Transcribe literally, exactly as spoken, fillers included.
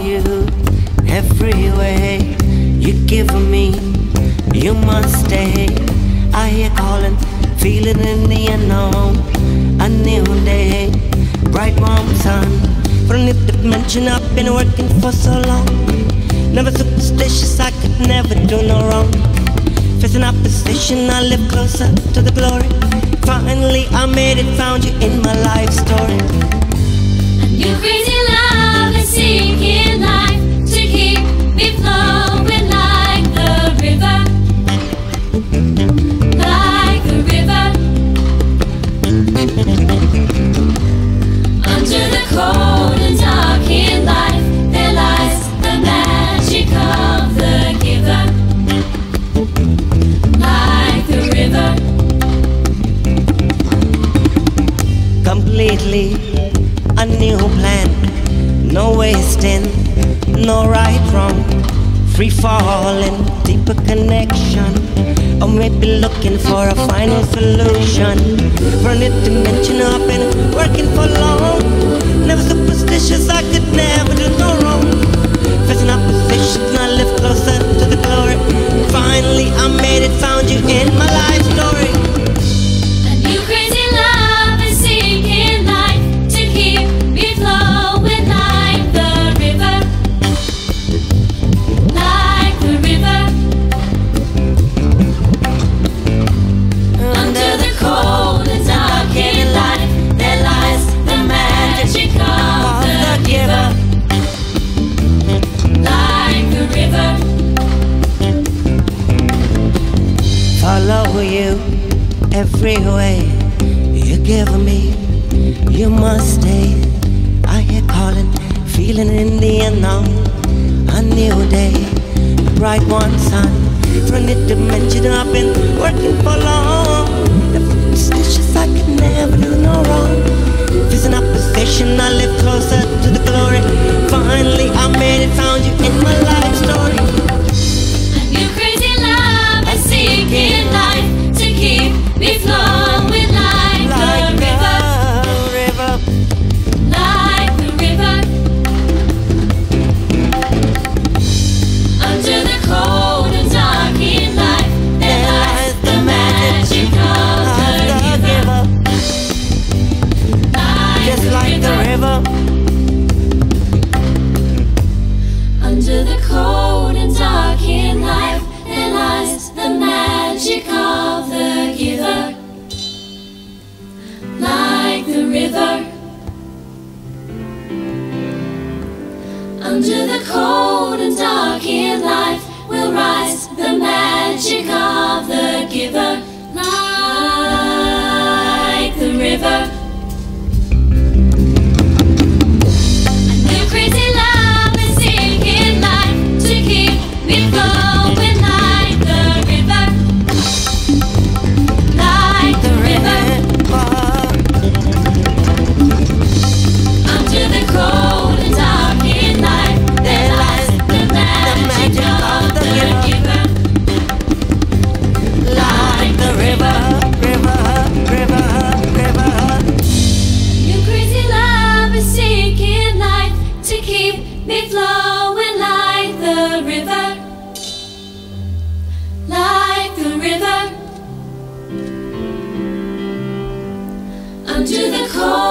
you every way. You give me, you must stay. I hear calling, feeling in the unknown. A new day, bright warm sun. From the dimension I've been working for so long. Never superstitious, I could never do no wrong. Facing opposition, I live closer to the glory. Finally I made it, found you in my life story. A new crazy love is sinking life to keep me flowing like the river, like the river. Under the cold and dark in life, there lies the magic of the giver, like the river. Completely a new plan, no wasting, no right wrong, free falling, deeper connection, or maybe looking for a final solution. From the dimension I've been working for long, never superstitious, I could never do no wrong. Facing opposition, I live closer to the glory. Finally I made it, found you in my life story. A new crazy love is sinking. Follow you every way. You give me, you must stay. I hear calling, feeling in the unknown. A new day, bright one sun. From the dimension I've been working for long. The superstitious, I could never do no wrong. Facing opposition, I live closer to the glory. Finally I made it, found you in my life story. A new crazy love, I seek it. We flow with like, like the river, the river, like the river. Under the cold and dark in life, there lies the magic of the river, just like the river. Under the cold and dark in life, there lies the magic of the giver, like the river. Under the cold and dark in life will rise the magic of the giver, like the river. A new crazy love is sinking life to keep me flowing like the river. Cold and dark in life, there lies the magic of the giver, like the river, river, river, river. Your crazy love is seeking life to keep me flowing like the river, like the river. Under the cold.